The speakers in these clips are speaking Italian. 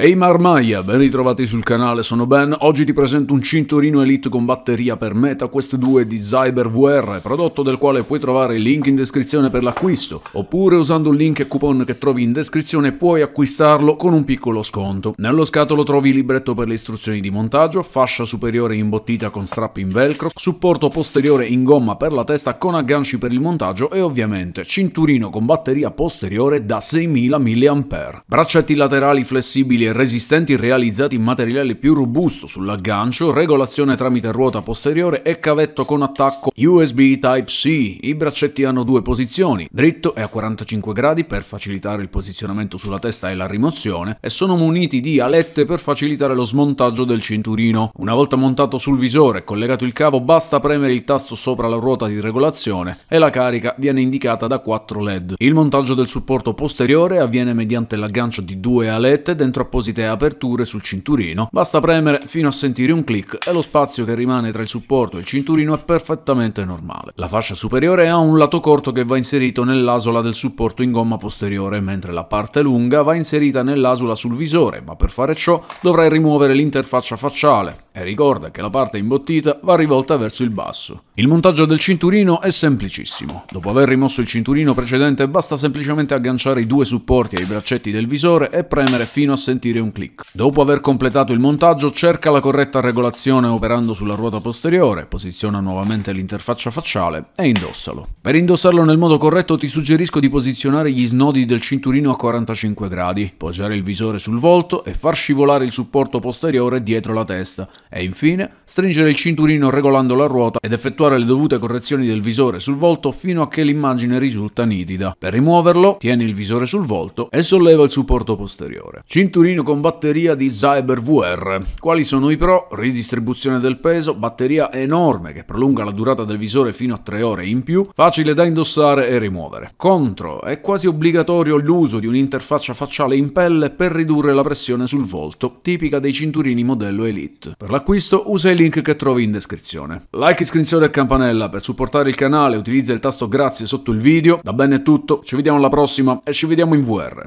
Ehi Marmaia, ben ritrovati sul canale, sono Ben. Oggi ti presento un cinturino Elite con batteria per Meta Quest 2 di Zyber VR, prodotto del quale puoi trovare il link in descrizione per l'acquisto, oppure usando il link e coupon che trovi in descrizione puoi acquistarlo con un piccolo sconto. Nello scatolo trovi il libretto per le istruzioni di montaggio, fascia superiore imbottita con strappi in velcro, supporto posteriore in gomma per la testa con agganci per il montaggio e ovviamente cinturino con batteria posteriore da 6000 mAh. Braccetti laterali flessibili e resistenti realizzati in materiale più robusto sull'aggancio, regolazione tramite ruota posteriore e cavetto con attacco USB Type-C. I braccetti hanno due posizioni, dritto e a 45 gradi per facilitare il posizionamento sulla testa e la rimozione, e sono muniti di alette per facilitare lo smontaggio del cinturino. Una volta montato sul visore e collegato il cavo, basta premere il tasto sopra la ruota di regolazione e la carica viene indicata da 4 LED. Il montaggio del supporto posteriore avviene mediante l'aggancio di due alette dentro apposite aperture sul cinturino. Basta premere fino a sentire un click e lo spazio che rimane tra il supporto e il cinturino è perfettamente normale. La fascia superiore ha un lato corto che va inserito nell'asola del supporto in gomma posteriore, mentre la parte lunga va inserita nell'asola sul visore, ma per fare ciò dovrai rimuovere l'interfaccia facciale. E ricorda che la parte imbottita va rivolta verso il basso. Il montaggio del cinturino è semplicissimo. Dopo aver rimosso il cinturino precedente basta semplicemente agganciare i due supporti ai braccetti del visore e premere fino a sentire un click. Dopo aver completato il montaggio cerca la corretta regolazione operando sulla ruota posteriore, posiziona nuovamente l'interfaccia facciale e indossalo. Per indossarlo nel modo corretto ti suggerisco di posizionare gli snodi del cinturino a 45 gradi, poggiare il visore sul volto e far scivolare il supporto posteriore dietro la testa. E infine stringere il cinturino regolando la ruota ed effettuare le dovute correzioni del visore sul volto fino a che l'immagine risulta nitida. Per rimuoverlo tieni il visore sul volto e solleva il supporto posteriore. Cinturino con batteria di Zyber VR. Quali sono i pro? Ridistribuzione del peso, batteria enorme che prolunga la durata del visore fino a 3 ore in più, facile da indossare e rimuovere. Contro: è quasi obbligatorio l'uso di un'interfaccia facciale in pelle per ridurre la pressione sul volto, tipica dei cinturini modello Elite. Per l'acquisto usa il link che trovi in descrizione. Like, iscrizione e campanella. Per supportare il canale utilizza il tasto grazie sotto il video. Da Ben è tutto, ci vediamo alla prossima e ci vediamo in VR.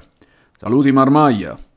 Saluti Marmaglia!